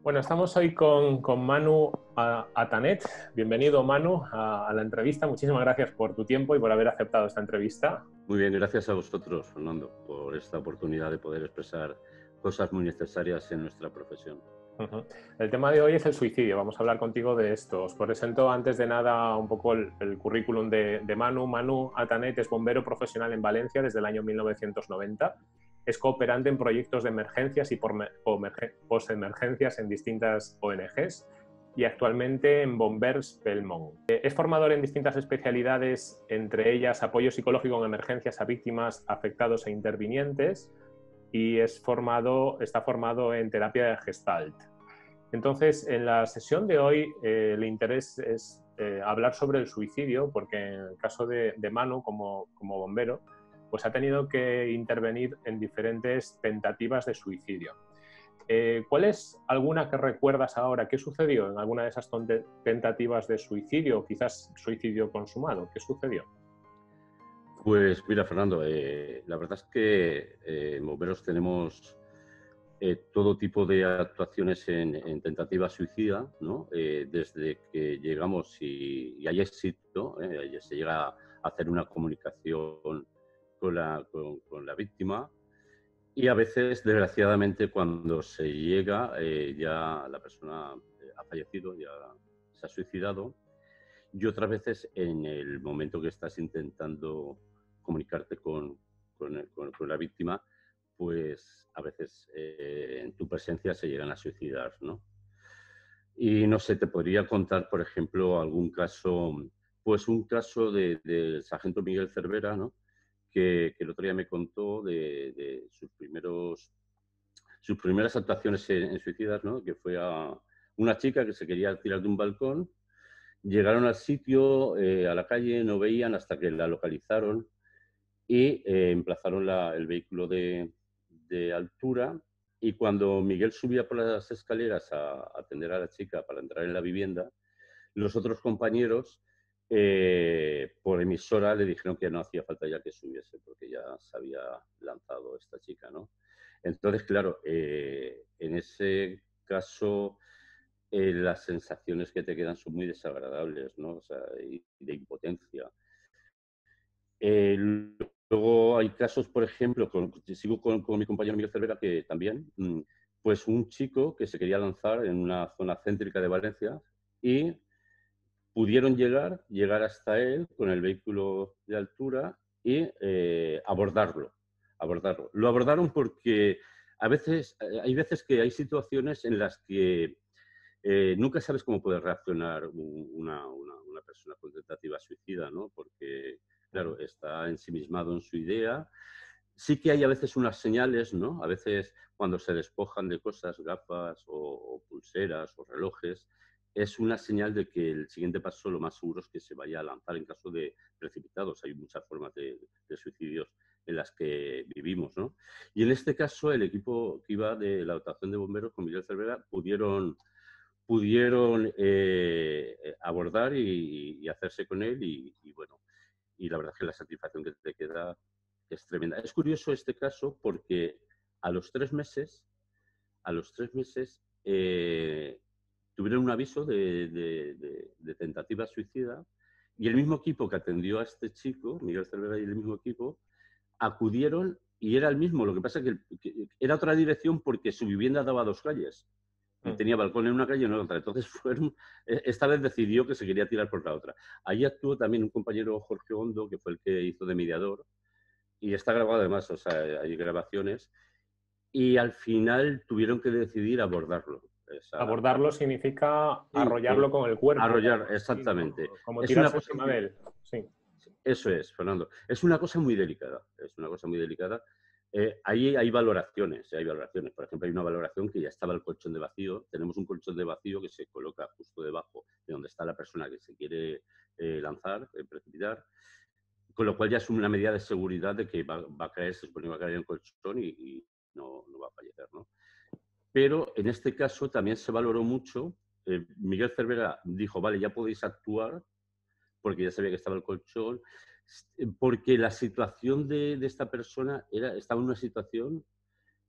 Bueno, estamos hoy con Manu Atanet. Bienvenido, Manu, a la entrevista. Muchísimas gracias por tu tiempo y por haber aceptado esta entrevista. Muy bien, gracias a vosotros, Fernando, por esta oportunidad de poder expresar cosas muy necesarias en nuestra profesión. El tema de hoy es el suicidio. Vamos a hablar contigo de esto. Os presento antes de nada un poco el currículum de Manu. Manu Atanet es bombero profesional en Valencia desde el año 1990. Es cooperante en proyectos de emergencias y posemergencias en distintas ONGs y actualmente en Bomberos Belmonte. Es formador en distintas especialidades, entre ellas apoyo psicológico en emergencias a víctimas, afectados e intervinientes, y está formado en terapia de Gestalt. Entonces, en la sesión de hoy, el interés es hablar sobre el suicidio, porque en el caso de Manu, como bombero, pues ha tenido que intervenir en diferentes tentativas de suicidio. ¿Cuál es alguna que recuerdas ahora? ¿Qué sucedió en alguna de esas tentativas de suicidio, o quizás suicidio consumado? ¿Qué sucedió? Pues mira, Fernando, la verdad es que en Bomberos tenemos todo tipo de actuaciones en tentativa suicida, ¿no? Desde que llegamos y hay éxito, se llega a hacer una comunicación con la víctima, y a veces, desgraciadamente, cuando se llega, ya la persona ha fallecido, ya se ha suicidado, y otras veces en el momento que estás intentando comunicarte con la víctima, pues a veces en tu presencia se llegan a suicidar, ¿no? Y no sé, te podría contar, por ejemplo, algún caso, pues un caso del sargento Miguel Cervera, ¿no? Que el otro día me contó de sus primeras actuaciones en suicidas, ¿no? Que fue a una chica que se quería tirar de un balcón, llegaron al sitio, a la calle, no veían hasta que la localizaron, y emplazaron el vehículo de altura, y cuando Miguel subía por las escaleras a atender a la chica para entrar en la vivienda, los otros compañeros por emisora le dijeron que no hacía falta ya que subiese porque ya se había lanzado esta chica, ¿no? Entonces, claro, en ese caso las sensaciones que te quedan son muy desagradables, ¿no? O sea, de impotencia. Luego hay casos, por ejemplo, sigo con mi compañero Miguel Cervera, que también, pues un chico que se quería lanzar en una zona céntrica de Valencia y pudieron llegar hasta él con el vehículo de altura y abordarlo. Lo abordaron porque hay veces que hay situaciones en las que nunca sabes cómo puede reaccionar una persona con tentativa suicida, ¿no? Porque claro, está ensimismado en su idea. Sí que hay a veces unas señales, ¿no? A veces cuando se despojan de cosas, gafas o pulseras o relojes, es una señal de que el siguiente paso lo más seguro es que se vaya a lanzar en caso de precipitados. Hay muchas formas de suicidios en las que vivimos, ¿no? Y en este caso, el equipo que iba de la dotación de bomberos con Miguel Cervera pudieron abordar y hacerse con él y bueno, y la verdad es que la satisfacción que te queda es tremenda. Es curioso este caso porque a los tres meses tuvieron un aviso de tentativa suicida, y el mismo equipo que atendió a este chico, Miguel Cervera, y el mismo equipo, acudieron y era el mismo. Lo que pasa es que era otra dirección porque su vivienda daba dos calles. Y tenía balcón en una calle y en otra. Entonces, esta vez decidió que se quería tirar por la otra. Ahí actuó también un compañero, Jorge Hondo, que fue el que hizo de mediador. Y está grabado además, o sea, hay grabaciones. Y al final tuvieron que decidir abordarlo. Abordarlo significa arrollarlo, sí, con el cuerpo. Arrollar, ¿no? Exactamente. Sí, como tirarse encima de él. Sí. Eso es, Fernando. Es una cosa muy delicada. Es una cosa muy delicada. Ahí hay valoraciones. Por ejemplo, hay una valoración que ya estaba el colchón de vacío. Tenemos un colchón de vacío que se coloca justo debajo de donde está la persona que se quiere lanzar, precipitar, con lo cual ya es una medida de seguridad de que va a caer, se supone que va a caer en el colchón y no va a fallecer, ¿no? Pero en este caso también se valoró mucho. Miguel Cervera dijo, vale, ya podéis actuar, porque ya sabía que estaba el colchón, porque la situación de esta persona estaba en una situación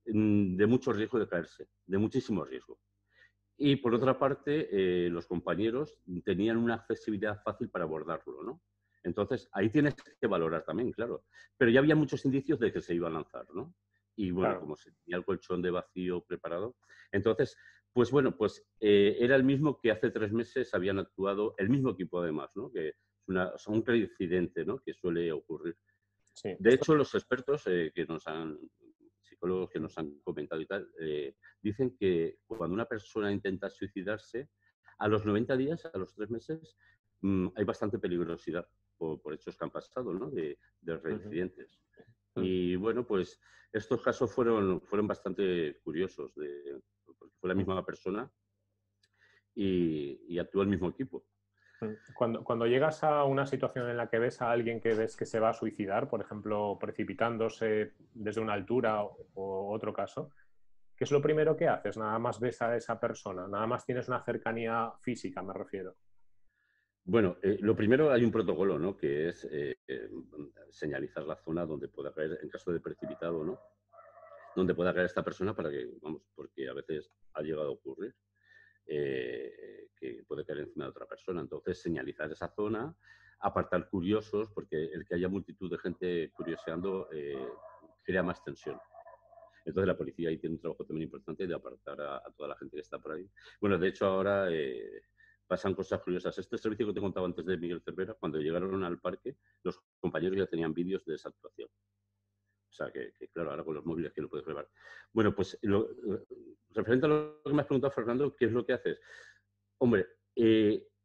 de mucho riesgo de caerse, de muchísimo riesgo. Y por otra parte, los compañeros tenían una accesibilidad fácil para abordarlo, ¿no? Entonces, ahí tienes que valorar también, claro. Pero ya había muchos indicios de que se iba a lanzar, ¿no? Y bueno, claro, como se tenía el colchón de vacío preparado. Entonces, pues bueno, pues era el mismo que hace 3 meses habían actuado, el mismo equipo además, ¿no? Que es un incidente, ¿no?, que suele ocurrir. Sí. De hecho, los expertos que nos han, psicólogos que nos han comentado y tal, dicen que cuando una persona intenta suicidarse, a los 90 días, a los 3 meses, hay bastante peligrosidad por hechos que han pasado, ¿no?, de reincidentes. Uh-huh. Y bueno, pues estos casos fueron bastante curiosos, porque fue la misma persona y actuó el mismo equipo. Cuando llegas a una situación en la que ves a alguien que ves que se va a suicidar, por ejemplo, precipitándose desde una altura o otro caso, ¿qué es lo primero que haces? Nada más ves a esa persona, nada más tienes una cercanía física, me refiero. Bueno, lo primero, hay un protocolo, ¿no?, que es señalizar la zona donde pueda caer, en caso de precipitado, ¿no?, donde pueda caer esta persona para que, vamos, porque a veces ha llegado a ocurrir que puede caer encima de otra persona. Entonces, señalizar esa zona, apartar curiosos, porque el que haya multitud de gente curioseando crea más tensión. Entonces, la policía ahí tiene un trabajo también importante de apartar a toda la gente que está por ahí. Bueno, de hecho, ahora... pasan cosas curiosas. Este servicio que te contaba antes de Miguel Cervera, cuando llegaron al parque, los compañeros ya tenían vídeos de esa actuación. O sea, que claro, ahora con los móviles que lo puedes grabar. Bueno, pues, referente a lo que me has preguntado, Fernando, ¿qué es lo que haces? Hombre,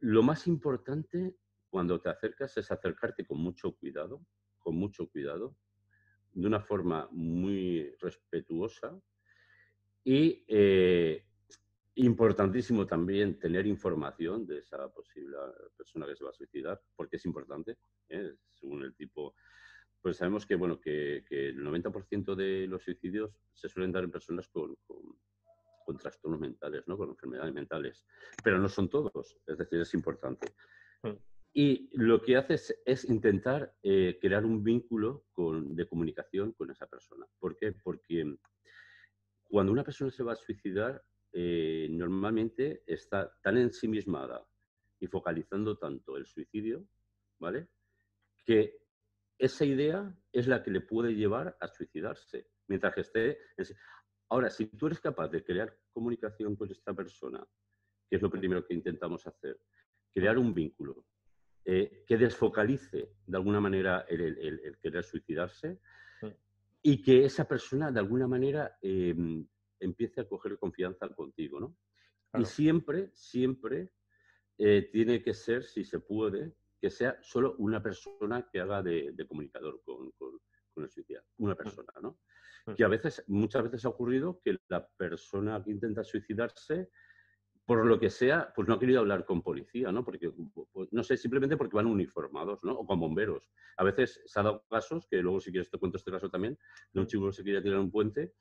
lo más importante cuando te acercas es acercarte con mucho cuidado, de una forma muy respetuosa y... importantísimo también tener información de esa posible persona que se va a suicidar, porque es importante, ¿eh? Según el tipo. Pues sabemos que, bueno, que el 90% de los suicidios se suelen dar en personas con trastornos mentales, ¿no?, con enfermedades mentales, pero no son todos, es decir, es importante. Y lo que haces es intentar crear un vínculo de comunicación con esa persona. ¿Por qué? Porque cuando una persona se va a suicidar, normalmente está tan ensimismada y focalizando tanto el suicidio, ¿vale?, que esa idea es la que le puede llevar a suicidarse. Mientras que esté... Ahora, si tú eres capaz de crear comunicación con esta persona, que es lo primero que intentamos hacer, crear un vínculo que desfocalice de alguna manera el querer suicidarse, y que esa persona de alguna manera... empiece a coger confianza contigo, ¿no? Claro. Y siempre, siempre tiene que ser, si se puede, que sea solo una persona que haga de comunicador con el suicidio. Una persona, ¿no? Que a veces, muchas veces ha ocurrido que la persona que intenta suicidarse, por lo que sea, pues no ha querido hablar con policía, ¿no? Porque, pues, no sé, simplemente porque van uniformados, ¿no? O con bomberos. A veces se ha dado casos, que luego si quieres te cuento este caso también, de un chico que se quería tirar un puente,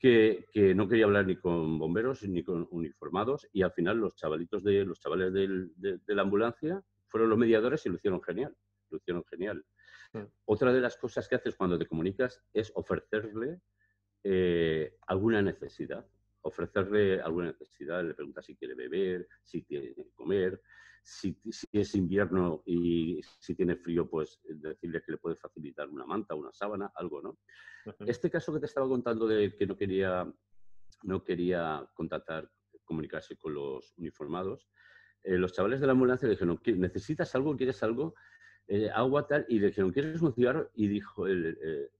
que no quería hablar ni con bomberos ni con uniformados, y al final los chavales de la ambulancia fueron los mediadores y lo hicieron genial. Lo hicieron genial. Sí. Otra de las cosas que haces cuando te comunicas es ofrecerle alguna necesidad. Ofrecerle alguna necesidad, le preguntas si quiere beber, si quiere comer, si es invierno y si tiene frío, pues decirle que le puede facilitar una manta, una sábana, algo, ¿no? Uh-huh. Este caso que te estaba contando de que no quería contactar, comunicarse con los uniformados, los chavales de la ambulancia le dijeron, ¿necesitas algo? ¿Quieres algo? Agua, tal, y le dijeron, ¿quieres un cigarro? Y dijo,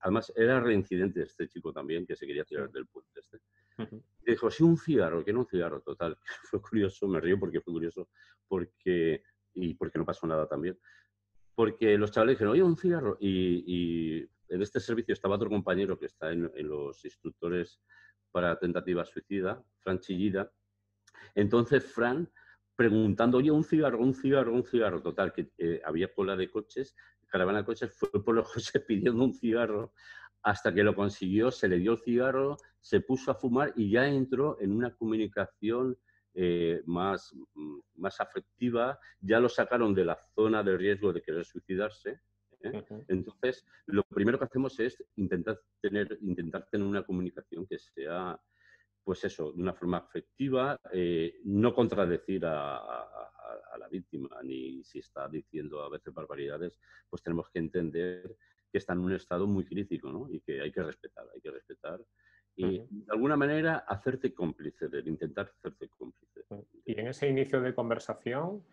además era reincidente este chico también, que se quería tirar del puente este. Uh-huh. Dijo, sí, un cigarro, que no un cigarro, total. Fue curioso, me río porque fue curioso, porque no pasó nada también. Porque los chavales dijeron, oye, un cigarro. Y en este servicio estaba otro compañero que está en los instructores para tentativa suicida, Fran Chillida. Entonces, Fran, preguntando, oye, un cigarro, un cigarro, un cigarro, total, que había cola de coches, caravana de coches, fue por los coches pidiendo un cigarro, hasta que lo consiguió, se le dio el cigarro, se puso a fumar y ya entró en una comunicación más afectiva, ya lo sacaron de la zona de riesgo de querer suicidarse, ¿eh? Uh-huh. Entonces, lo primero que hacemos es intentar tener una comunicación que sea pues eso, de una forma afectiva, no contradecir a la víctima, ni si está diciendo a veces barbaridades, pues tenemos que entender que está en un estado muy crítico, ¿no? Y que hay que respetar, Y de alguna manera hacerte cómplice, intentar hacerte cómplice. Y en ese inicio de conversación,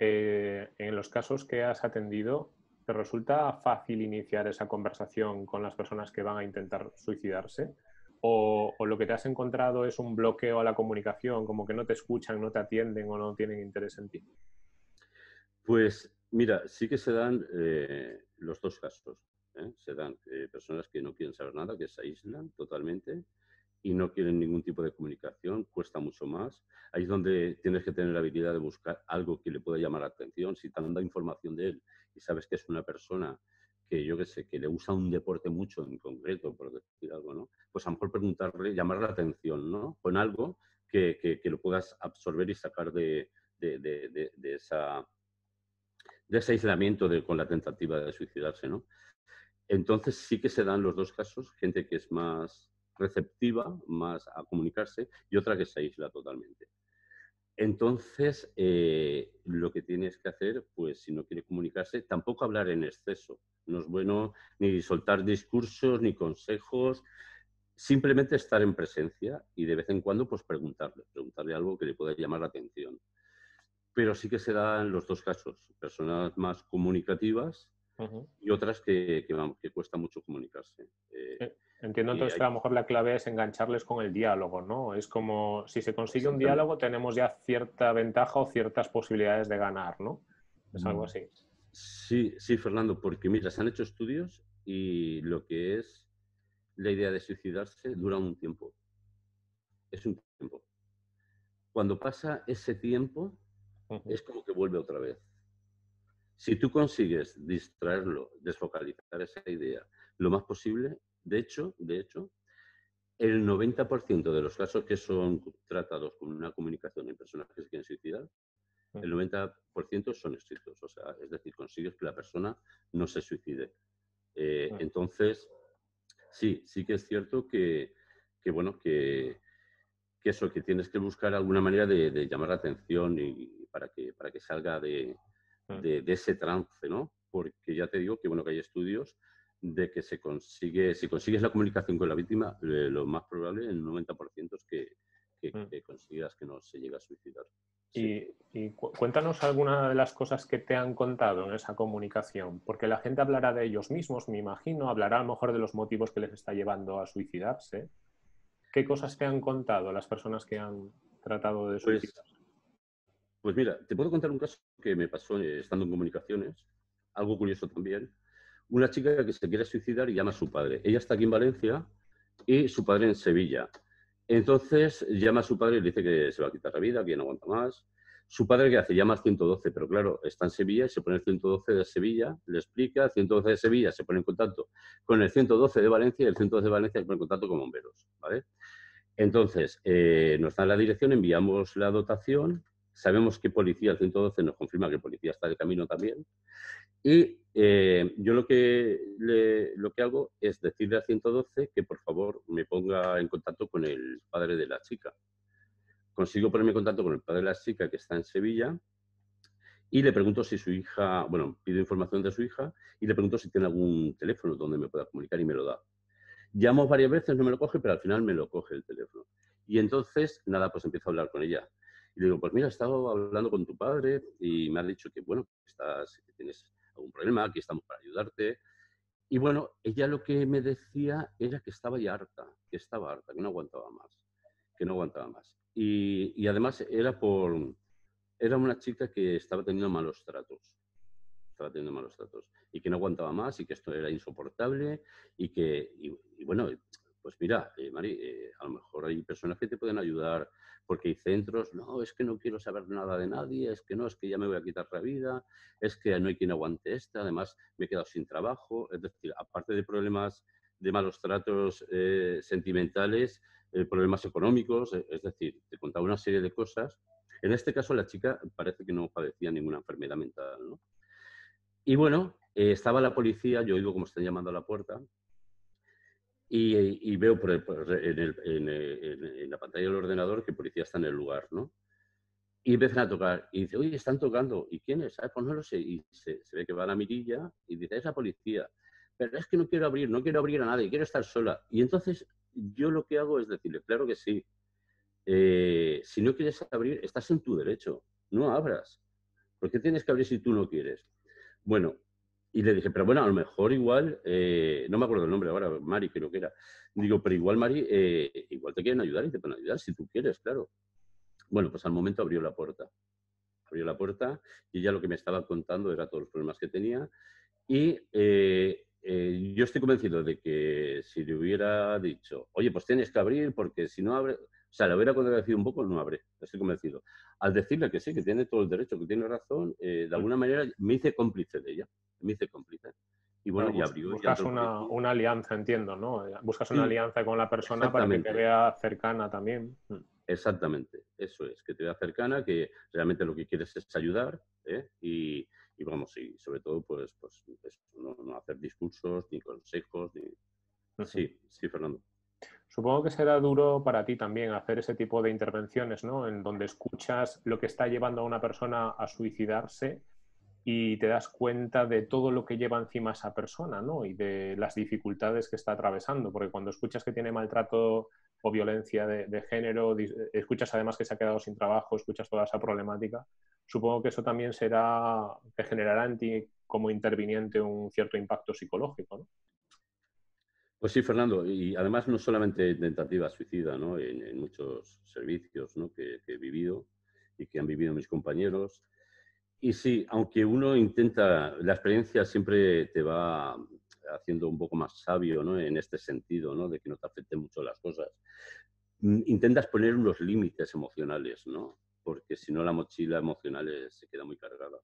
en los casos que has atendido, ¿te resulta fácil iniciar esa conversación con las personas que van a intentar suicidarse? ¿O lo que te has encontrado es un bloqueo a la comunicación, como que no te escuchan, no te atienden o no tienen interés en ti? Pues mira, sí que se dan los dos casos. Se dan personas que no quieren saber nada, que se aíslan totalmente y no quieren ningún tipo de comunicación, cuesta mucho más. Ahí es donde tienes que tener la habilidad de buscar algo que le pueda llamar la atención. Si te han dado información de él y sabes que es una persona que, yo qué sé, que le gusta un deporte mucho en concreto, por decir algo, ¿no? Pues a lo mejor preguntarle, llamar la atención, ¿no? Con algo que lo puedas absorber y sacar de ese aislamiento con la tentativa de suicidarse, ¿no? Entonces sí que se dan los dos casos, gente que es más receptiva, más a comunicarse, y otra que se aísla totalmente. Entonces, lo que tienes que hacer, pues si no quiere comunicarse, tampoco hablar en exceso. No es bueno ni soltar discursos, ni consejos, simplemente estar en presencia y de vez en cuando pues preguntarle algo que le pueda llamar la atención. Pero sí que se dan los dos casos, personas más comunicativas, y otras que cuesta mucho comunicarse. Entiendo entonces que a lo mejor la clave es engancharles con el diálogo, ¿no? Es como si se consigue un diálogo tenemos ya cierta ventaja o ciertas posibilidades de ganar, ¿no? Es algo así. Sí, sí, Fernando, porque mira, se han hecho estudios y lo que es la idea de suicidarse dura un tiempo. Es un tiempo. Cuando pasa ese tiempo, es como que vuelve otra vez. Si tú consigues distraerlo, desfocalizar esa idea lo más posible, de hecho, el 90% de los casos que son tratados con una comunicación en personas que se quieren suicidar, el 90% son exitosos. O sea, es decir, consigues que la persona no se suicide. Entonces, sí que es cierto que eso, que tienes que buscar alguna manera de llamar la atención y para que salga de ese trance, ¿no? Porque ya te digo que, bueno, que hay estudios de que si consigues la comunicación con la víctima, lo más probable, el 90% es que consigas que no se llegue a suicidar. Sí. Y cuéntanos alguna de las cosas que te han contado en esa comunicación, porque la gente hablará de ellos mismos, me imagino, hablará a lo mejor de los motivos que les está llevando a suicidarse. ¿Qué cosas te han contado las personas que han tratado de suicidarse? Pues mira, te puedo contar un caso que me pasó estando en comunicaciones, algo curioso también. Una chica que se quiere suicidar y llama a su padre. Ella está aquí en Valencia y su padre en Sevilla. Entonces llama a su padre y le dice que se va a quitar la vida, que ya no aguanta más. Su padre, ¿qué hace? Llama al 112, pero claro, está en Sevilla y se pone el 112 de Sevilla, le explica, el 112 de Sevilla se pone en contacto con el 112 de Valencia y el 112 de Valencia se pone en contacto con bomberos, ¿vale? Entonces, nos dan la dirección, enviamos la dotación. Sabemos que policía, el 112 nos confirma que el policía está de camino también. Y yo lo que hago es decirle al 112 que por favor me ponga en contacto con el padre de la chica. Consigo ponerme en contacto con el padre de la chica que está en Sevilla y le pregunto si su hija, bueno, pido información de su hija y le pregunto si tiene algún teléfono donde me pueda comunicar y me lo da. Llamo varias veces, no me lo coge, pero al final me lo coge el teléfono. Y entonces, nada, pues empiezo a hablar con ella. Y le digo, pues mira, he estado hablando con tu padre y me ha dicho que, bueno, que tienes algún problema, aquí estamos para ayudarte. Y bueno, ella lo que me decía era que estaba ya harta, que no aguantaba más, Y además era una chica que estaba teniendo malos tratos, y que no aguantaba más y que esto era insoportable y que, bueno... Pues mira, Mari, a lo mejor hay personas que te pueden ayudar porque hay centros, no, es que no quiero saber nada de nadie, es que no, es que ya me voy a quitar la vida, es que no hay quien aguante esta, además me he quedado sin trabajo. Es decir, aparte de problemas de malos tratos sentimentales, problemas económicos, es decir, te contaba una serie de cosas. En este caso la chica parece que no padecía ninguna enfermedad mental, ¿no? Y bueno, estaba la policía, yo oigo cómo están llamando a la puerta. y veo en la pantalla del ordenador que policía está en el lugar, ¿no? Y empiezan a tocar. Y dice, oye, están tocando. ¿Y quién es? Ah, pues no lo sé. Y se ve que va a la mirilla y dice, es la policía. Pero es que no quiero abrir, no quiero abrir a nadie, quiero estar sola. Y entonces yo lo que hago es decirle, claro que sí. Si no quieres abrir, estás en tu derecho. No abras. ¿Por qué tienes que abrir si tú no quieres? Bueno, y le dije, pero bueno, a lo mejor igual, no me acuerdo el nombre ahora, Mari creo que era. Digo, pero igual, Mari, igual te quieren ayudar y te pueden ayudar si tú quieres, claro. Bueno, pues al momento abrió la puerta. Abrió la puerta y ella lo que me estaba contando era todos los problemas que tenía. Y yo estoy convencido de que si le hubiera dicho, oye, pues tienes que abrir porque si no abre... O sea, le hubiera contradecido un poco, no abre. Estoy convencido. Al decirle que sí, que tiene todo el derecho, que tiene razón, de alguna manera me hice cómplice de ella. Me hice cómplice. Y bueno, claro, y abrió. Buscas una alianza, entiendo, ¿no? Buscas una alianza con la persona para que te vea cercana también. Exactamente, eso es, que te vea cercana, que realmente lo que quieres es ayudar, ¿eh? Y vamos, y sobre todo, pues eso, no hacer discursos, ni consejos, ni... Sí, sí, Fernando. Supongo que será duro para ti también hacer ese tipo de intervenciones, ¿no? En donde escuchas lo que está llevando a una persona a suicidarse y te das cuenta de todo lo que lleva encima esa persona, ¿no? Y de las dificultades que está atravesando, porque cuando escuchas que tiene maltrato o violencia de género, escuchas además que se ha quedado sin trabajo, escuchas toda esa problemática, supongo que eso también será, te generará en ti como interviniente un cierto impacto psicológico, ¿no? Pues sí, Fernando, y además no solamente tentativa suicida, ¿no? En muchos servicios, ¿no? que he vivido y que han vivido mis compañeros. Y sí, aunque uno intenta, la experiencia siempre te va haciendo un poco más sabio, ¿no? En este sentido, ¿no? De que no te afecten mucho las cosas. Intentas poner unos límites emocionales, ¿no? Porque si no la mochila emocional se queda muy cargada.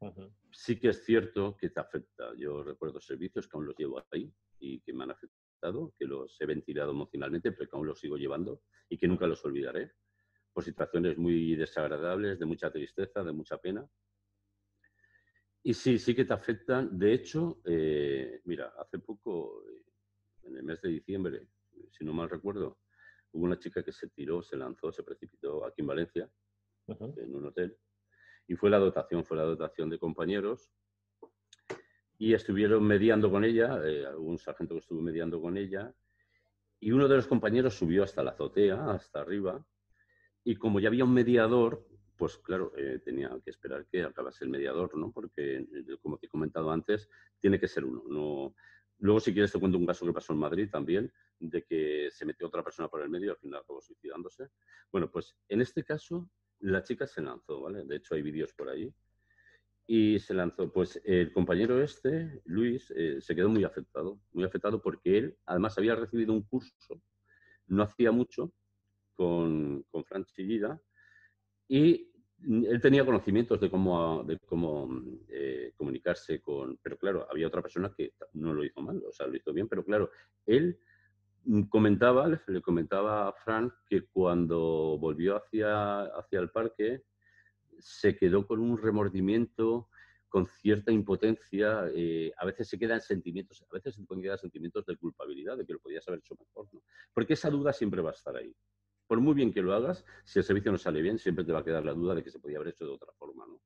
Uh-huh. Sí que es cierto que te afecta. Yo recuerdo servicios que aún los llevo ahí y que me han afectado, que los he ventilado emocionalmente, pero que aún los sigo llevando y que nunca los olvidaré. Por situaciones muy desagradables, de mucha tristeza, de mucha pena. Y sí, sí que te afectan. De hecho, mira, hace poco, en el mes de diciembre, si no mal recuerdo, hubo una chica que se tiró, se lanzó, se precipitó aquí en Valencia, uh-huh, en un hotel, y fue la dotación de compañeros, y estuvieron mediando con ella, un sargento que estuvo mediando con ella, y uno de los compañeros subió hasta la azotea, hasta arriba, y como ya había un mediador, pues claro, tenía que esperar que acabase el mediador, ¿no? Porque, como te he comentado antes, tiene que ser uno. No... Luego, si quieres, te cuento un caso que pasó en Madrid también, de que se metió otra persona por el medio y al final acabó suicidándose. Bueno, pues en este caso, la chica se lanzó, ¿vale? De hecho, hay vídeos por ahí. Y se lanzó. Pues el compañero este, Luis, se quedó muy afectado porque él, además, había recibido un curso, no hacía mucho, con Fran Chillida, y él tenía conocimientos de cómo comunicarse con... Pero claro, había otra persona que no lo hizo mal, o sea, lo hizo bien, pero claro, él le comentaba a Fran que cuando volvió hacia el parque se quedó con un remordimiento, con cierta impotencia, a veces se quedan sentimientos, a veces se quedan sentimientos de culpabilidad, de que lo podías haber hecho mejor, ¿no? Porque esa duda siempre va a estar ahí. Por muy bien que lo hagas, si el servicio no sale bien, siempre te va a quedar la duda de que se podía haber hecho de otra forma, ¿no?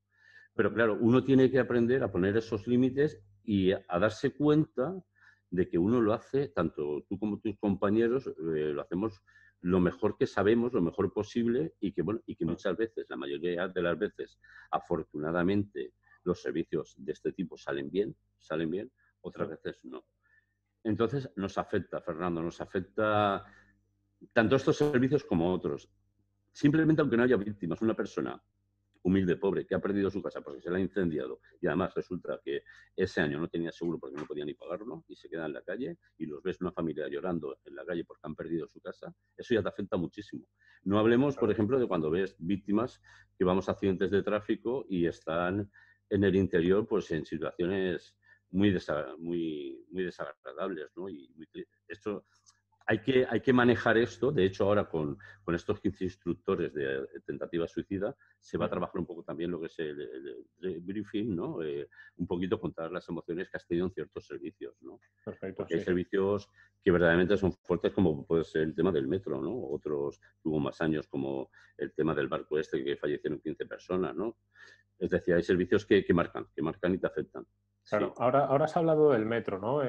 Pero claro, uno tiene que aprender a poner esos límites y a darse cuenta de que uno lo hace, tanto tú como tus compañeros, lo hacemos lo mejor que sabemos, lo mejor posible, y que, bueno, y que muchas veces, la mayoría de las veces, afortunadamente, los servicios de este tipo salen bien, otras veces no. Entonces nos afecta, Fernando, nos afecta... Tanto estos servicios como otros. Simplemente, aunque no haya víctimas, una persona humilde, pobre, que ha perdido su casa porque se la ha incendiado y además resulta que ese año no tenía seguro porque no podía ni pagarlo y se queda en la calle y los ves una familia llorando en la calle porque han perdido su casa, eso ya te afecta muchísimo. No hablemos, por ejemplo, de cuando ves víctimas que vamos a accidentes de tráfico y están en el interior pues en situaciones muy desagradables, ¿no? Y muy tristes. Esto... Hay que manejar esto. De hecho, ahora con estos 15 instructores de tentativa suicida se va a trabajar un poco también lo que es el briefing, ¿no? Un poquito contar las emociones que has tenido en ciertos servicios, ¿no? Perfecto, porque sí. Hay servicios que verdaderamente son fuertes, como puede ser el tema del metro, ¿no? Otros tuvo más años, como el tema del barco este, que fallecieron 15 personas, ¿no? Es decir, hay servicios que marcan y te afectan. Claro, sí. Ahora has hablado del metro, ¿no?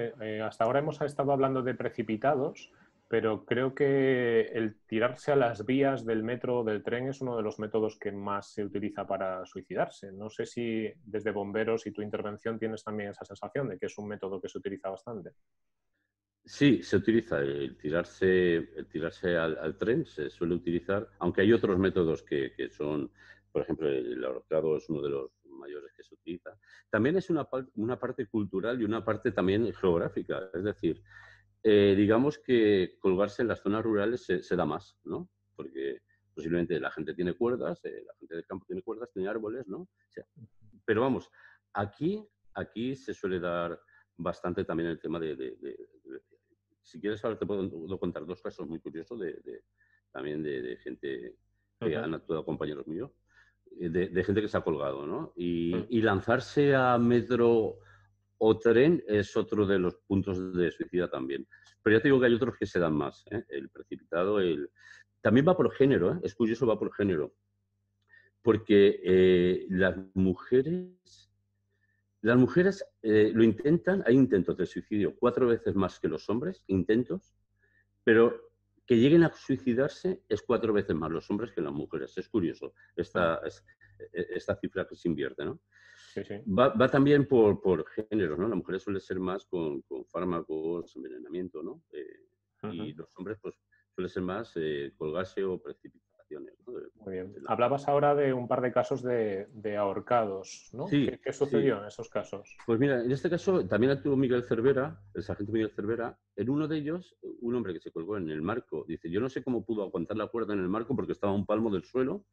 Hasta ahora hemos estado hablando de precipitados, pero creo que el tirarse a las vías del metro o del tren es uno de los métodos que más se utiliza para suicidarse. No sé si desde Bomberos y tu intervención tienes también esa sensación de que es un método que se utiliza bastante. Sí, se utiliza. El tirarse al tren se suele utilizar, aunque hay otros métodos que son, por ejemplo, el ahorcado es uno de los mayores que se utiliza. También es una parte cultural y una parte también geográfica, es decir, digamos que colgarse en las zonas rurales se da más, ¿no? Porque posiblemente la gente tiene cuerdas, la gente del campo tiene cuerdas, tiene árboles, ¿no? O sea, pero vamos, aquí se suele dar bastante también el tema de si quieres ahora te puedo contar dos casos muy curiosos también de gente que han actuado, compañeros míos, de gente que se ha colgado, ¿no? Y lanzarse a metro o tren es otro de los puntos de suicida también. Pero ya te digo que hay otros que se dan más, ¿eh? El precipitado, también va por género, ¿eh? Es curioso, va por género. Porque las mujeres lo intentan, hay intentos de suicidio 4 veces más que los hombres, intentos, pero que lleguen a suicidarse es 4 veces más los hombres que las mujeres. Es curioso esta cifra que se invierte, ¿no? Sí, sí. Va también por géneros, ¿no? Las mujeres suelen ser más con fármacos, envenenamiento, ¿no? Y los hombres pues suelen ser más colgarse o precipitaciones, ¿no? Muy bien. Hablabas ahora de un par de casos de ahorcados, ¿no? Sí, ¿Qué sucedió en esos casos? Pues mira, en este caso también actuó Miguel Cervera, el sargento Miguel Cervera. En uno de ellos, un hombre que se colgó en el marco, dice, yo no sé cómo pudo aguantar la cuerda en el marco porque estaba a un palmo del suelo.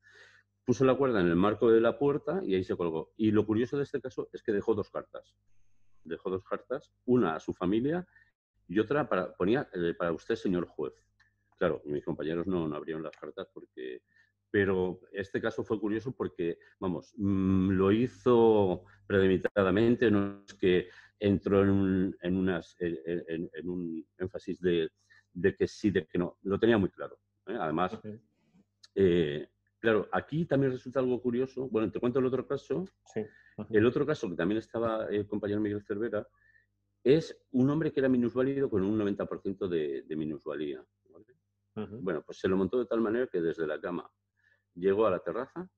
Puso la cuerda en el marco de la puerta y ahí se colgó. Y lo curioso de este caso es que dejó 2 cartas. Dejó 2 cartas, una a su familia y otra para usted, señor juez. Claro, mis compañeros no abrieron las cartas porque... Pero este caso fue curioso porque, vamos, lo hizo premeditadamente, no es que entró en un énfasis de que sí, de que no. Lo tenía muy claro, ¿eh? Además... Claro, aquí también resulta algo curioso. Bueno, te cuento el otro caso. Sí. El otro caso, que también estaba el compañero Miguel Cervera, es un hombre que era minusválido con un 90% de minusvalía, ¿vale? Bueno, pues se lo montó de tal manera que desde la cama llegó a la terraza,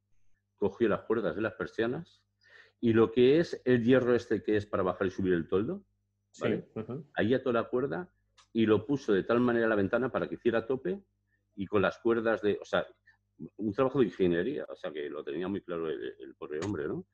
cogió las cuerdas de las persianas y lo que es el hierro este que es para bajar y subir el toldo, ¿vale? Sí. Ahí ató la cuerda y lo puso de tal manera a la ventana para que hiciera tope y con las cuerdas de... O sea, un trabajo de ingeniería, o sea que lo tenía muy claro el pobre hombre, ¿no?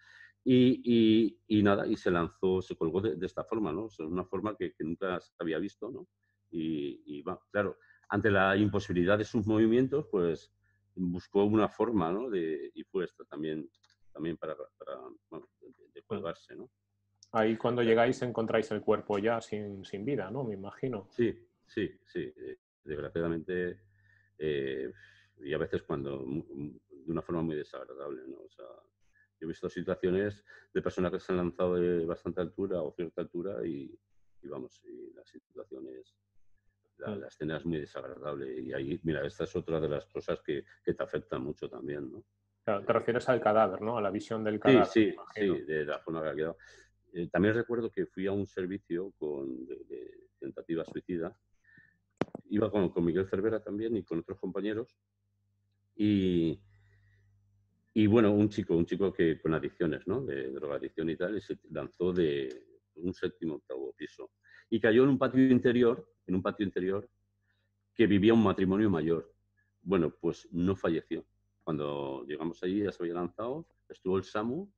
Y nada, y se lanzó, se colgó de esta forma, ¿no? O sea, una forma que nunca se había visto, ¿no? Y va, claro, ante la imposibilidad de sus movimientos, pues buscó una forma, ¿no? Y fue esta también para colgarse, ¿no? Ahí cuando llegáis encontráis el cuerpo ya sin vida, ¿no? Me imagino. Sí. Desgraciadamente... y a veces de una forma muy desagradable, ¿no? O sea, yo he visto situaciones de personas que se han lanzado de bastante altura o cierta altura y la situación es... La escena es muy desagradable y ahí, mira, esta es otra de las cosas que te afecta mucho también, ¿no? Claro, te refieres al cadáver, ¿no? A la visión del cadáver. Sí, de la forma que ha quedado. También recuerdo que fui a un servicio de tentativa suicida. Iba con Miguel Cervera también y con otros compañeros. Y bueno, un chico que con adicciones, ¿no? De drogadicción y tal, y se lanzó de un 7º, 8º piso. Y cayó en un patio interior que vivía un matrimonio mayor. Bueno, pues no falleció. Cuando llegamos allí ya se había lanzado, estuvo el SAMU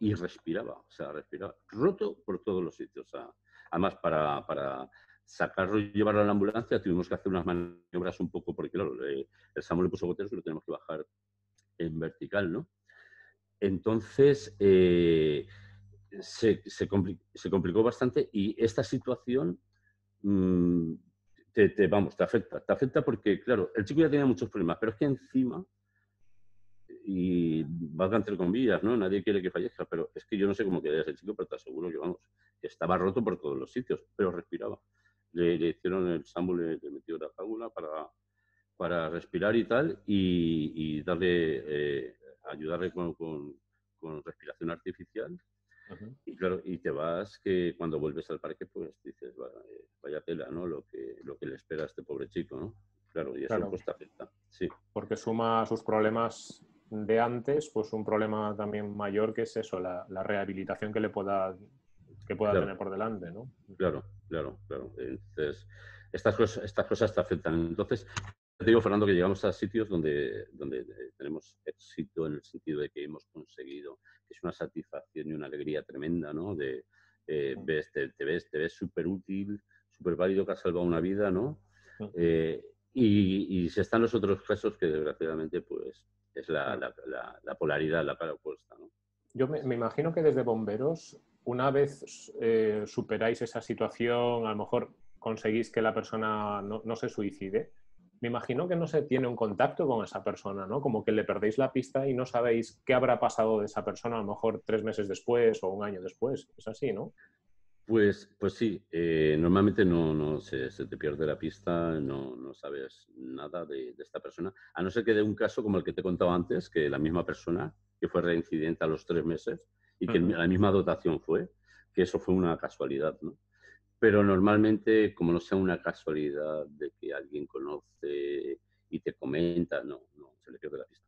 y respiraba, o sea, respiraba. Roto por todos los sitios. O sea, además, para sacarlo y llevarlo a la ambulancia, tuvimos que hacer unas maniobras un poco, porque claro, el SAMU le puso goteros y lo tenemos que bajar en vertical, ¿no? Entonces, se complicó bastante y esta situación te afecta porque, claro, el chico ya tenía muchos problemas, pero es que encima, y valga entre comillas, ¿no? Nadie quiere que fallezca, pero es que yo no sé cómo quedé ese chico, pero te aseguro que, vamos, estaba roto por todos los sitios, pero respiraba. le hicieron el SAMU, le metió la fábula para respirar y tal, y darle, ayudarle con respiración artificial. Uh-huh. Y claro, y te vas, que cuando vuelves al parque, pues dices, vaya tela, ¿no? Lo que le espera a este pobre chico, ¿no? Claro, y eso claro. Pues te afecta, sí. Porque suma sus problemas de antes, pues un problema también mayor que es eso, la rehabilitación que le pueda claro. tener por delante, ¿no? Claro, claro, claro. Entonces, estas cosas te afectan. Entonces, te digo, Fernando, que llegamos a sitios donde tenemos éxito en el sentido de que hemos conseguido, que es una satisfacción y una alegría tremenda, ¿no? De, sí. te ves súper útil, súper válido, que has salvado una vida, ¿no? Sí. Y se están los otros casos que, desgraciadamente, pues es la polaridad, la cara opuesta, ¿no? Yo me imagino que desde Bomberos, una vez superáis esa situación, a lo mejor conseguís que la persona no se suicide. Me imagino que no se tiene un contacto con esa persona, ¿no? Como que le perdéis la pista y no sabéis qué habrá pasado de esa persona, a lo mejor 3 meses después o 1 año después. Es así, ¿no? Pues sí. Normalmente no se te pierde la pista, no sabes nada de esta persona. A no ser que de un caso como el que te he contado antes, que la misma persona que fue reincidente a los 3 meses y que la misma dotación fue, que eso fue una casualidad, ¿no? Pero normalmente, como no sea una casualidad de que alguien conoce y te comenta, no se le pierde la pista.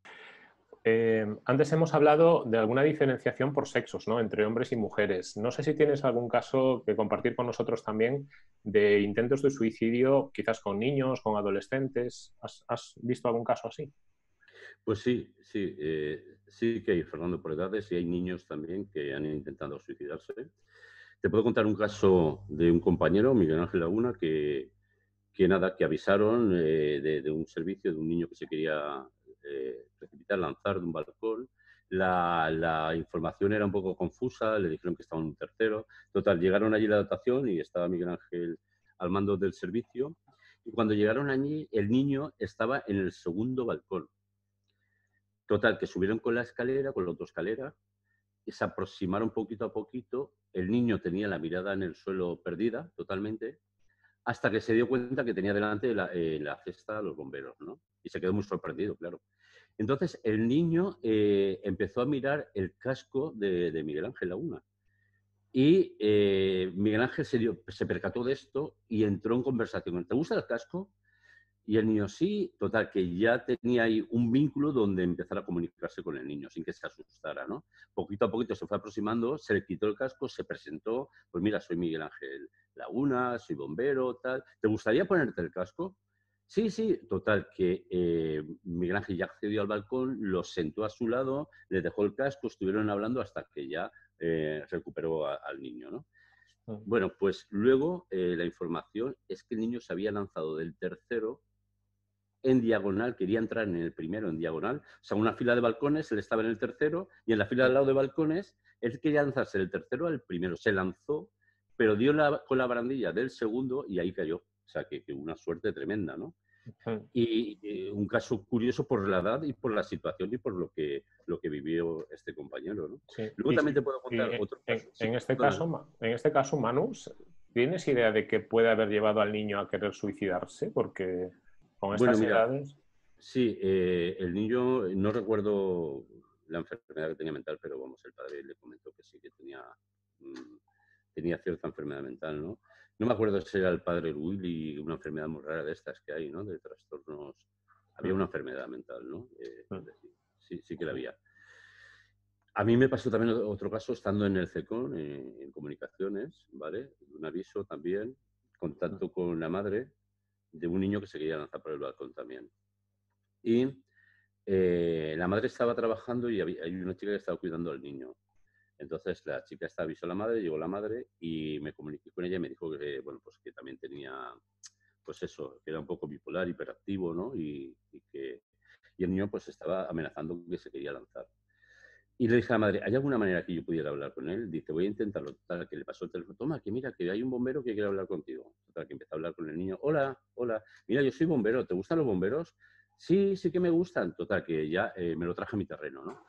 Antes hemos hablado de alguna diferenciación por sexos, ¿no? Entre hombres y mujeres. No sé si tienes algún caso que compartir con nosotros también de intentos de suicidio, quizás con niños, con adolescentes. ¿Has visto algún caso así? Pues sí. Sí que hay, Fernando, por edades, y hay niños también que han intentado suicidarse. Te puedo contar un caso de un compañero, Miguel Ángel Laguna, que avisaron de un servicio de un niño que se quería precipitar, lanzar de un balcón. La información era un poco confusa, le dijeron que estaba en un tercero. Total, llegaron allí a la dotación y estaba Miguel Ángel al mando del servicio. Y cuando llegaron allí, el niño estaba en el segundo balcón. Total, que subieron con la escalera, con la autoescalera, y se aproximaron poquito a poquito. El niño tenía la mirada en el suelo perdida, totalmente, hasta que se dio cuenta que tenía delante la cesta a los bomberos, ¿no? Y se quedó muy sorprendido, claro. Entonces, el niño empezó a mirar el casco de Miguel Ángel Laguna. Y Miguel Ángel se percató de esto y entró en conversación. ¿Te gusta el casco? Y el niño sí, total, que ya tenía ahí un vínculo donde empezar a comunicarse con el niño sin que se asustara, ¿no? Poquito a poquito se fue aproximando, se le quitó el casco, se presentó, pues mira, soy Miguel Ángel Laguna, soy bombero, tal, ¿te gustaría ponerte el casco? Sí, total, que Miguel Ángel ya accedió al balcón, lo sentó a su lado, le dejó el casco, estuvieron hablando hasta que ya recuperó al niño, ¿no? Bueno, pues luego la información es que el niño se había lanzado del tercero en diagonal, quería entrar en el primero en diagonal, o sea, una fila de balcones, él estaba en el tercero, y en la fila del lado de balcones, él quería lanzarse del tercero al primero, se lanzó, pero dio con la barandilla del segundo y ahí cayó, o sea, que una suerte tremenda, ¿no? Uh-huh. Y un caso curioso por la edad y por la situación y por lo que vivió este compañero, ¿no? Sí. Luego también te puedo contar otro caso. En este caso, Manu, ¿tienes idea de que puede haber llevado al niño a querer suicidarse? Porque con estas edades... Sí, el niño, no recuerdo la enfermedad que tenía mental, pero vamos, el padre le comentó que sí que tenía cierta enfermedad mental, ¿no? No me acuerdo si era el padre Willy, una enfermedad muy rara de estas que hay, ¿no? De trastornos. Había una enfermedad mental, ¿no? Sí que la había. A mí me pasó también otro caso estando en el CECON, en comunicaciones, ¿vale? Un aviso también, contacto con la madre de un niño que se quería lanzar por el balcón también. Y la madre estaba trabajando y hay una chica que estaba cuidando al niño. Entonces la chica esta avisó a la madre, llegó la madre y me comuniqué con ella y me dijo que, bueno, pues que también tenía, pues eso, que era un poco bipolar, hiperactivo, ¿no? Y el niño pues estaba amenazando que se quería lanzar. Y le dije a la madre, ¿hay alguna manera que yo pudiera hablar con él? Dice, voy a intentarlo. Tal, que le pasó el teléfono, toma, que mira, que hay un bombero que quiere hablar contigo. Tal, que empezó a hablar con el niño, hola, mira, yo soy bombero, ¿te gustan los bomberos? Sí que me gustan. Total, que ya me lo traje a mi terreno, ¿no?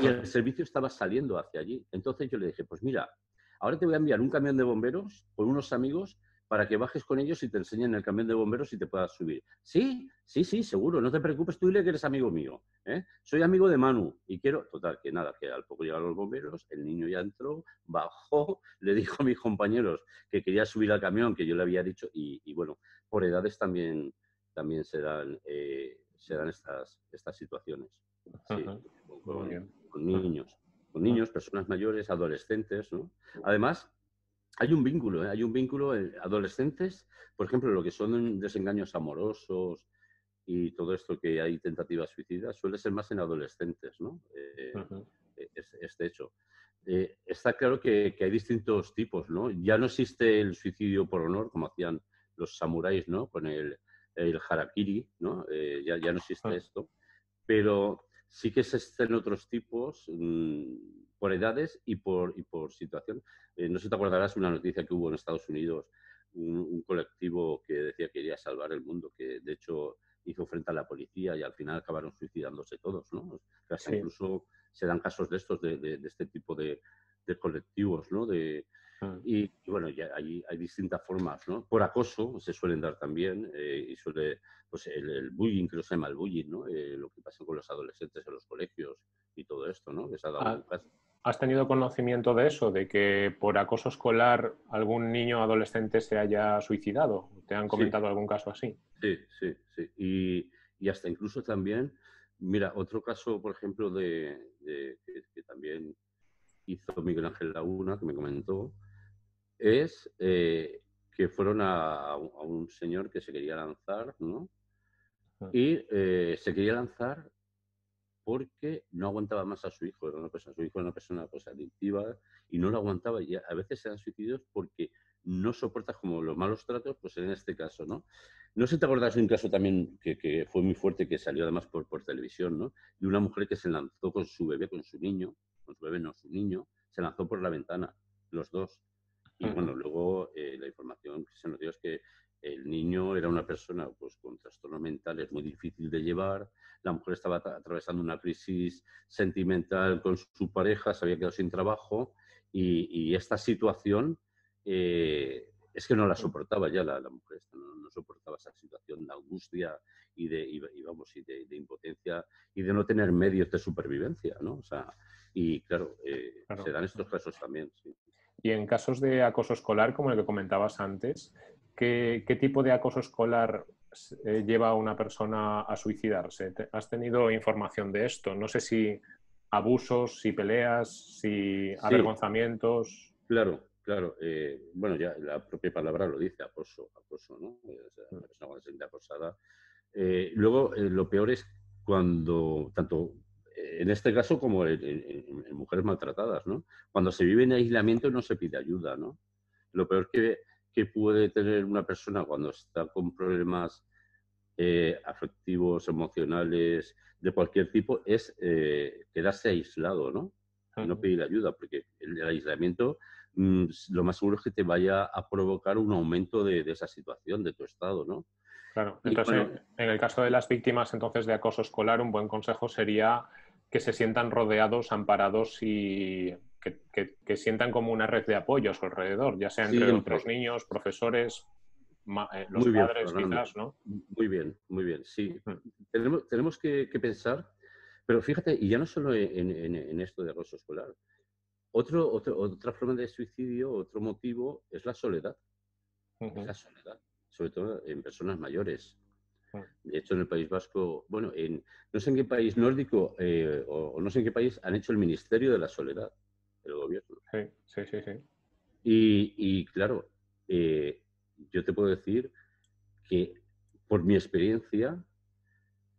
Y el servicio estaba saliendo hacia allí. Entonces yo le dije, pues mira, ahora te voy a enviar un camión de bomberos por unos amigos para que bajes con ellos y te enseñen el camión de bomberos y te puedas subir. Sí, sí, sí, seguro, no te preocupes, tú dile que eres amigo mío, ¿eh? Soy amigo de Manu y quiero... Total, que nada, que al poco llegaron los bomberos, el niño ya entró, bajó, le dijo a mis compañeros que quería subir al camión, que yo le había dicho, y bueno, por edades también serán estas situaciones. Sí, con niños, personas mayores, adolescentes, ¿no? Además... hay un vínculo, ¿eh? Hay un vínculo. Adolescentes, por ejemplo, lo que son desengaños amorosos y todo esto que hay tentativas suicidas, suele ser más en adolescentes, ¿no? Este hecho. Está claro que hay distintos tipos, ¿no? Ya no existe el suicidio por honor, como hacían los samuráis, ¿no? Con el harakiri, ¿no? Ya no existe esto. Pero sí que existen otros tipos... por edades y por situación. No sé si te acordarás una noticia que hubo en Estados Unidos, un colectivo que decía que iría a salvar el mundo, que de hecho hizo frente a la policía y al final acabaron suicidándose todos, ¿no? Casi sí. Incluso se dan casos de estos, de este tipo de colectivos, ¿no? Y bueno, ya hay distintas formas, ¿no? Por acoso se suelen dar también, y suele, pues el bullying, creo que se llama el bullying, ¿no? Lo que pasa con los adolescentes en los colegios y todo esto, ¿no? Que se ha dado un caso. ¿Has tenido conocimiento de eso, de que por acoso escolar algún niño o adolescente se haya suicidado? ¿Te han comentado algún caso así? Sí, sí, sí. Y hasta incluso también, mira, otro caso, por ejemplo, que también hizo Miguel Ángel Laguna, que me comentó, es que fueron a un señor que se quería lanzar, ¿no? Y se quería lanzar porque no aguantaba más a su hijo. Era una persona, su hijo era una persona pues, adictiva y no lo aguantaba. Y a veces se dan suicidios porque no soportas como los malos tratos, pues en este caso, ¿no? No sé si te acordás de un caso también que fue muy fuerte, que salió además por televisión, ¿no? De una mujer que se lanzó con su bebé, con su niño, se lanzó por la ventana, los dos. Y bueno, luego la información que se nos dio es que el niño era una persona pues, con trastornos mentales muy difícil de llevar. La mujer estaba atravesando una crisis sentimental con su pareja, se había quedado sin trabajo y esta situación es que no la soportaba ya la mujer. No soportaba esa situación de angustia y de impotencia y de no tener medios de supervivencia, ¿no? O sea, y claro, se dan estos casos también. Sí. Y en casos de acoso escolar, como el que comentabas antes, ¿Qué tipo de acoso escolar lleva a una persona a suicidarse? ¿Has tenido información de esto? No sé si abusos, si peleas, si avergonzamientos... Claro. Bueno, ya la propia palabra lo dice, acoso, ¿no? O sea, la persona cuando se siente acosada. Luego, lo peor es cuando, tanto en este caso como en mujeres maltratadas, ¿no? Cuando se vive en aislamiento no se pide ayuda, ¿no? Lo peor que puede tener una persona cuando está con problemas afectivos, emocionales, de cualquier tipo, es quedarse aislado, ¿no? Y no pedir ayuda, porque el aislamiento lo más seguro es que te vaya a provocar un aumento de esa situación, de tu estado, ¿no? Claro. Entonces, bueno, en el caso de las víctimas entonces de acoso escolar, un buen consejo sería que se sientan rodeados, amparados y... Que sientan como una red de apoyo a su alrededor, ya sea entre otros niños, profesores, los padres, quizás, ¿no? Muy bien, sí. Tenemos que pensar, pero fíjate, y ya no solo en esto de acoso escolar, otra forma de suicidio, otro motivo, es la soledad. Es la soledad, sobre todo en personas mayores. De hecho, en el País Vasco, bueno, no sé en qué país nórdico o no sé en qué país han hecho el Ministerio de la Soledad. El gobierno. Sí. Y claro, yo te puedo decir que por mi experiencia,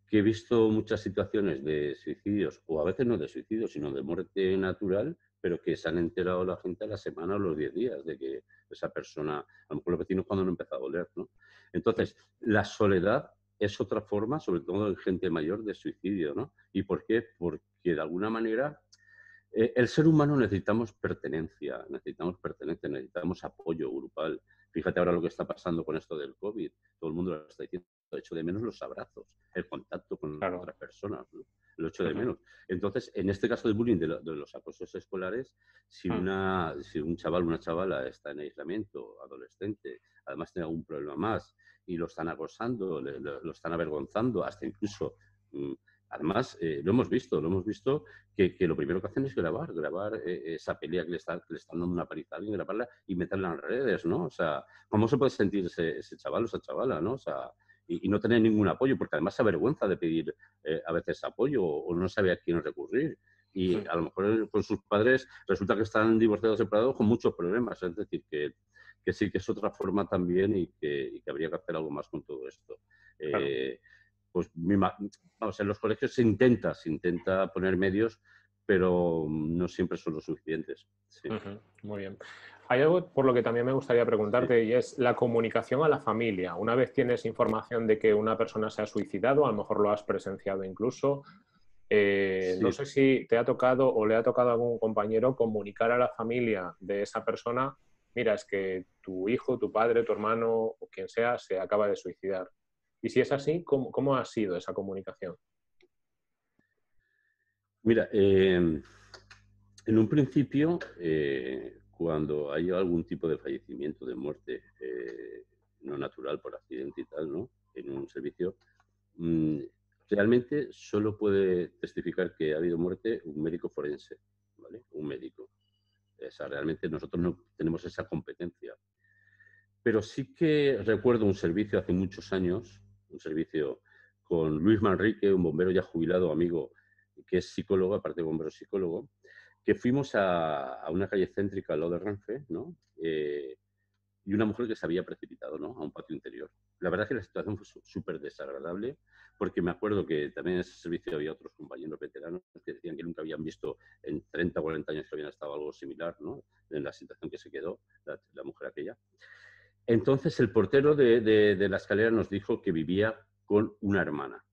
que he visto muchas situaciones de suicidios, o a veces no de suicidios, sino de muerte natural, pero que se han enterado la gente a la semana o los 10 días de que esa persona, a lo mejor los vecinos cuando no empieza a doler, ¿no? Entonces, la soledad es otra forma, sobre todo en gente mayor, de suicidio, ¿no? ¿Y por qué? Porque de alguna manera... el ser humano necesitamos pertenencia, necesitamos apoyo grupal, Fíjate ahora lo que está pasando con esto del COVID. Todo el mundo lo está diciendo. Echo de menos los abrazos, el contacto con claro. otras personas, ¿no? Lo echo de menos. Entonces, en este caso del bullying, de los acosos escolares, si un chaval o una chavala está en aislamiento, adolescente, además tiene algún problema más, y lo están acosando, lo están avergonzando, hasta incluso... Además, lo hemos visto que lo primero que hacen es grabar esa pelea que le están dando una paliza a alguien, grabarla y meterla en redes, ¿no? O sea, ¿cómo se puede sentir ese chaval o esa chavala, no? O sea, y no tener ningún apoyo, porque además se avergüenza de pedir a veces apoyo o no sabe a quién recurrir. Y sí. a lo mejor con sus padres resulta que están divorciados, separados, con muchos problemas. Es decir, que sí que es otra forma también y que habría que hacer algo más con todo esto. Claro. Pues vamos, en los colegios se intenta poner medios, pero no siempre son los suficientes. Sí. Uh-huh. Muy bien. Hay algo por lo que también me gustaría preguntarte, sí. y es la comunicación a la familia. Una vez tienes información de que una persona se ha suicidado, a lo mejor lo has presenciado incluso, sí. no sé si te ha tocado o le ha tocado a algún compañero comunicar a la familia de esa persona, mira, es que tu hijo, tu padre, tu hermano o quien sea se acaba de suicidar. Y si es así, ¿cómo ha sido esa comunicación? Mira, en un principio, cuando hay algún tipo de fallecimiento, de muerte no natural por accidente y tal, ¿no? En un servicio, realmente solo puede testificar que ha habido muerte un médico forense, ¿vale? Un médico. O sea, realmente nosotros no tenemos esa competencia. Pero sí que recuerdo un servicio hace muchos años, un servicio con Luis Manrique, un bombero ya jubilado, amigo, que es psicólogo, aparte de bombero psicólogo, que fuimos a una calle céntrica al lado de Renfe, ¿no? Y una mujer que se había precipitado, ¿no? A un patio interior. La verdad es que la situación fue súper desagradable, porque me acuerdo que también en ese servicio había otros compañeros veteranos que decían que nunca habían visto en 30 o 40 años que habían estado algo similar, ¿no? En la situación que se quedó la mujer aquella. Entonces el portero de la escalera nos dijo que vivía con una hermana.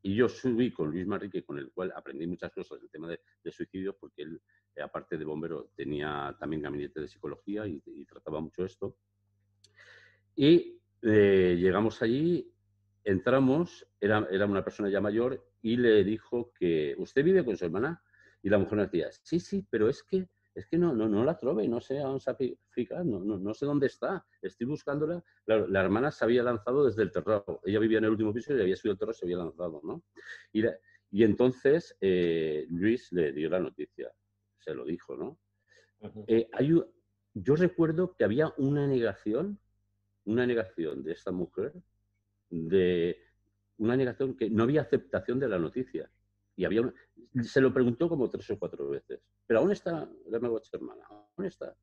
Y yo subí con Luis Manrique, con el cual aprendí muchas cosas del tema de suicidios, porque él, aparte de bombero, tenía también gabinete de psicología y trataba mucho esto. Y llegamos allí, entramos, era una persona ya mayor, y le dijo que ¿usted vive con su hermana? Y la mujer nos decía, sí, pero es que no la trobe, no sé dónde está, no sé dónde está, estoy buscándola. Claro, la hermana se había lanzado desde el terrado, ella vivía en el último piso y le había subido el terrado y se había lanzado, ¿no? Y entonces Luis le dio la noticia, se lo dijo, ¿no? Yo recuerdo que había una negación de esta mujer, una negación que no había aceptación de la noticia. Y había se lo preguntó como 3 o 4 veces. Pero aún está la hermana, aún está.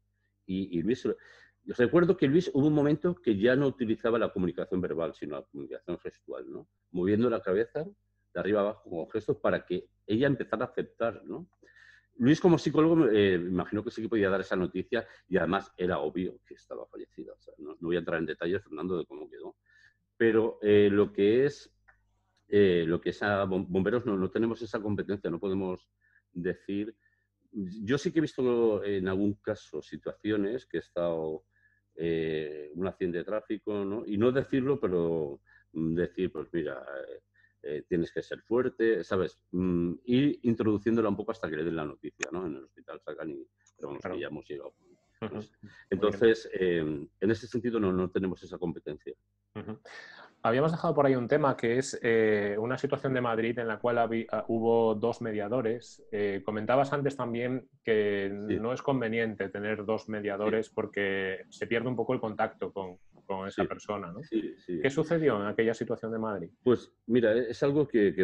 Y Luis, yo recuerdo que Luis hubo un momento que ya no utilizaba la comunicación verbal, sino la comunicación gestual, ¿no? Moviendo la cabeza de arriba abajo con gestos para que ella empezara a aceptar, ¿no? Luis como psicólogo, imagino que sí que podía dar esa noticia y además era obvio que estaba fallecida. O sea, no voy a entrar en detalles, Fernando, de cómo quedó. Pero bomberos no tenemos esa competencia, no podemos decir. Yo sí que he visto en algún caso situaciones que he estado un accidente de tráfico, ¿no? Y no decirlo, pero decir, pues mira, tienes que ser fuerte, ¿sabes? Ir introduciéndola un poco hasta que le den la noticia, ¿no? En el hospital sacan y pero vamos, claro. Que ya hemos llegado. No sé. Entonces, en ese sentido no tenemos esa competencia. Uh-huh. Habíamos dejado por ahí un tema que es una situación de Madrid en la cual hubo 2 mediadores. Comentabas antes también que sí. No es conveniente tener 2 mediadores sí. porque se pierde un poco el contacto con esa sí. persona, ¿no? Sí, sí. ¿Qué sucedió en aquella situación de Madrid? Pues mira, es algo que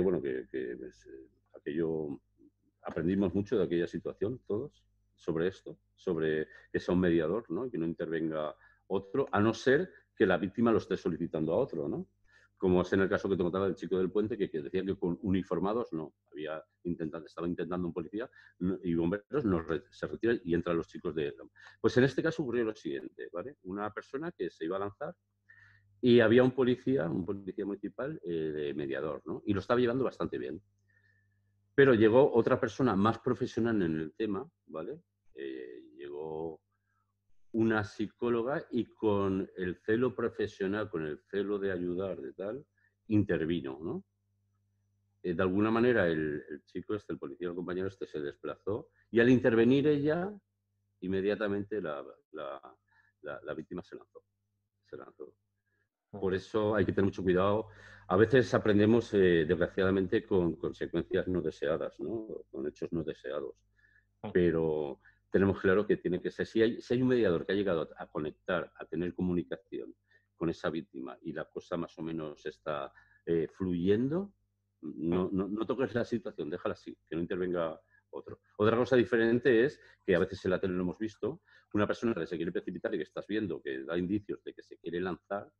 aprendimos mucho de aquella situación todos sobre esto, sobre que sea un mediador, ¿no? Que no intervenga otro, a no ser que la víctima lo esté solicitando a otro, ¿no? Como es en el caso que te contaba del chico del puente, que decía que con uniformados no, estaba intentando un policía y bomberos se retiran y entran los chicos de él. Pues en este caso ocurrió lo siguiente, ¿vale? Una persona que se iba a lanzar y había un policía municipal de mediador, ¿no? Y lo estaba llevando bastante bien. Pero llegó otra persona más profesional en el tema, ¿vale? Llegó una psicóloga y con el celo profesional, con el celo de ayudar, de tal, intervino, ¿no? De alguna manera el chico este, el policía, el compañero este, se desplazó y al intervenir ella, inmediatamente la víctima se lanzó. Por eso hay que tener mucho cuidado. A veces aprendemos, desgraciadamente, con consecuencias no deseadas, ¿no? Con hechos no deseados. Pero tenemos claro que tiene que ser... Si hay un mediador que ha llegado a conectar, a tener comunicación con esa víctima y la cosa más o menos está fluyendo, no toques la situación, déjala así, que no intervenga otro. Otra cosa diferente es que a veces en la tele lo hemos visto, una persona que se quiere precipitar y que estás viendo que da indicios de que se quiere lanzar,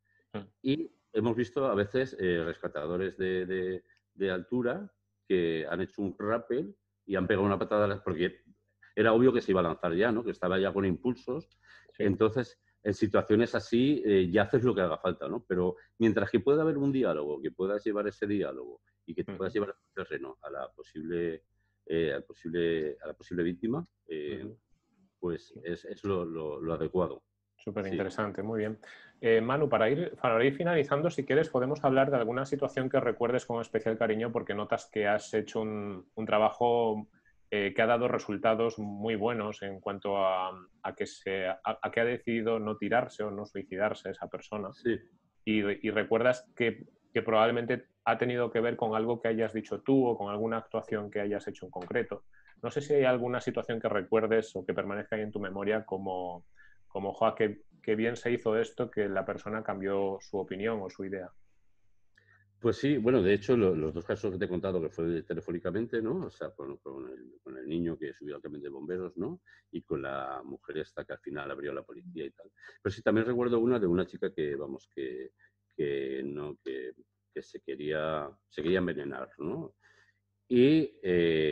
y hemos visto a veces rescatadores de altura que han hecho un rappel y han pegado una patada porque era obvio que se iba a lanzar ya, ¿no? Que estaba ya con impulsos. Sí. Entonces, en situaciones así ya haces lo que haga falta, ¿no? Pero mientras que pueda haber un diálogo, que puedas llevar ese diálogo y que te puedas llevar al terreno a la posible... a la posible víctima, pues es lo adecuado. Súper interesante, sí. Muy bien. Manu, para ir finalizando, si quieres podemos hablar de alguna situación que recuerdes con especial cariño porque notas que has hecho un trabajo que ha dado resultados muy buenos en cuanto a que ha decidido no tirarse o no suicidarse esa persona. Sí. Y recuerdas que probablemente ha tenido que ver con algo que hayas dicho tú o con alguna actuación que hayas hecho en concreto. No sé si hay alguna situación que recuerdes o que permanezca ahí en tu memoria como "Joa, que bien se hizo esto", que la persona cambió su opinión o su idea. Pues sí, bueno, de hecho, los dos casos que te he contado, que fue telefónicamente, ¿no? O sea, con el niño que subió al camión de bomberos, ¿no? Y con la mujer esta que al final abrió la policía y tal. Pero sí, también recuerdo una de una chica que, vamos, que se quería envenenar, ¿no? Y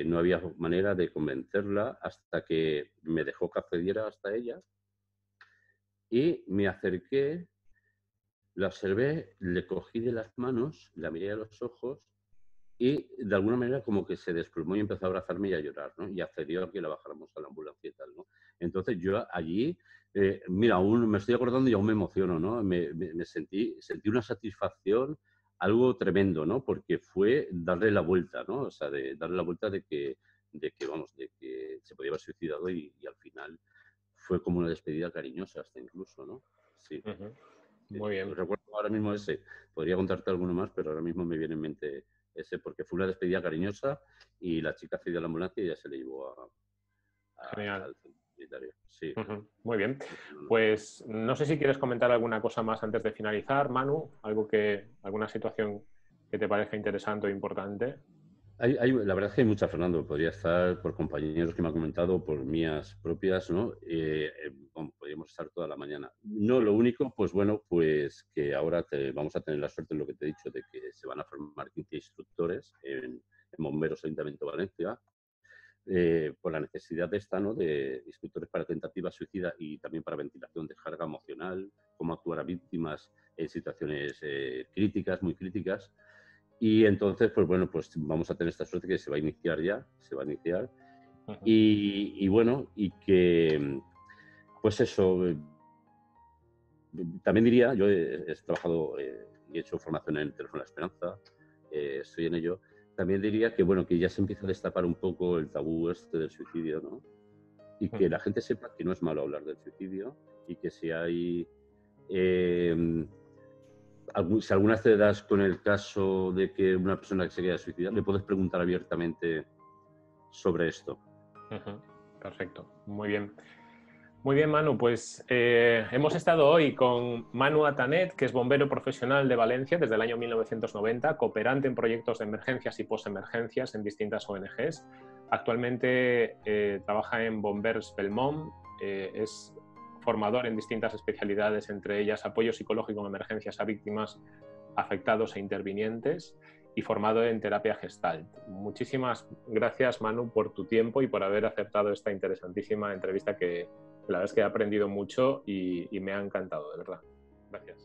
no había manera de convencerla hasta que me dejó que accediera hasta ella. Y me acerqué, la observé, le cogí de las manos, la miré a los ojos y de alguna manera como que se desplomó y empezó a abrazarme y a llorar, ¿no? Y accedió a que la bajáramos a la ambulancia y tal, ¿no? Entonces yo allí, mira, aún me estoy acordando y aún me emociono, ¿no? Me sentí una satisfacción, algo tremendo, ¿no? Porque fue darle la vuelta, ¿no? O sea, de darle la vuelta de que se podía haber suicidado y al final fue como una despedida cariñosa hasta incluso, ¿no? Sí. Uh-huh. Muy bien. Recuerdo ahora mismo ese. Podría contarte alguno más, pero ahora mismo me viene en mente ese, porque fue una despedida cariñosa y la chica accedió a la ambulancia y ya se le llevó al centro sanitario. Sí. Uh-huh. Muy bien. Pues no sé si quieres comentar alguna cosa más antes de finalizar, Manu. ¿Alguna situación que te parezca interesante o importante? La verdad es que hay mucha, Fernando. Podría estar por compañeros que me han comentado, por mías propias, ¿no? Bueno, podríamos estar toda la mañana. No, lo único, pues bueno, pues que ahora vamos a tener la suerte, en lo que te he dicho, de que se van a formar 15 instructores en Bomberos Ayuntamiento de Valencia, por la necesidad de esta, ¿no? De instructores para tentativa suicida y también para ventilación de carga emocional, cómo actuar a víctimas en situaciones críticas, muy críticas. Y entonces, pues bueno, pues vamos a tener esta suerte que se va a iniciar ya, Ajá. Y bueno, y que, pues eso, también diría, yo he trabajado y he hecho formación en Teléfono de la Esperanza, estoy en ello, también diría que, bueno, que ya se empieza a destapar un poco el tabú este del suicidio, ¿no? Y que la gente sepa que no es malo hablar del suicidio y que si hay... si alguna vez te das con el caso de que una persona que se quiera suicidar, le puedes preguntar abiertamente sobre esto. Uh-huh. Perfecto, muy bien. Muy bien, Manu, pues hemos estado hoy con Manu Atanet, que es bombero profesional de Valencia desde el año 1990, cooperante en proyectos de emergencias y posemergencias en distintas ONGs. Actualmente trabaja en Bomberos Belmonte, es formador en distintas especialidades, entre ellas apoyo psicológico en emergencias a víctimas, afectados e intervinientes, y formado en terapia Gestalt. Muchísimas gracias, Manu, por tu tiempo y por haber aceptado esta interesantísima entrevista que la verdad es que he aprendido mucho y me ha encantado, de verdad. Gracias.